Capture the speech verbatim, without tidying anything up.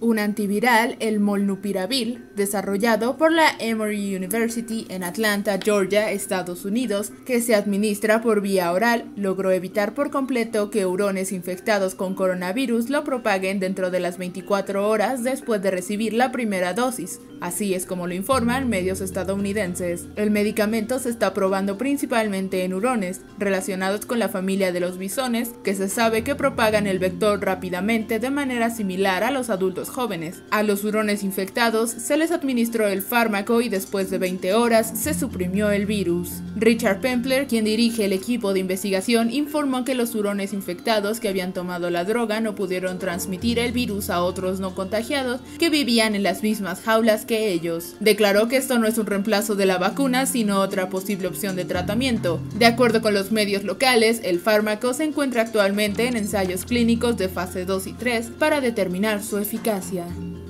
un antiviral, el molnupiravir, desarrollado por la Emory University en Atlanta, Georgia, Estados Unidos, que se administra por vía oral, logró evitar por completo que hurones infectados con coronavirus lo propaguen dentro de las veinticuatro horas después de recibir la primera dosis. Así es como lo informan medios estadounidenses. El medicamento se está probando principalmente en hurones, relacionados con la familia de los bisones, que se sabe que propagan el vector rápidamente de manera similar a los adultos jóvenes. A los hurones infectados se les administró el fármaco y después de veinte horas se suprimió el virus. Richard Plemper, quien dirige el equipo de investigación, informó que los hurones infectados que habían tomado la droga no pudieron transmitir el virus a otros no contagiados que vivían en las mismas jaulas que ellos. Declaró que esto no es un reemplazo de la vacuna, sino otra posible opción de tratamiento. De acuerdo con los medios locales, el fármaco se encuentra actualmente en ensayos clínicos de fase dos y tres para determinar su eficacia. Gracias.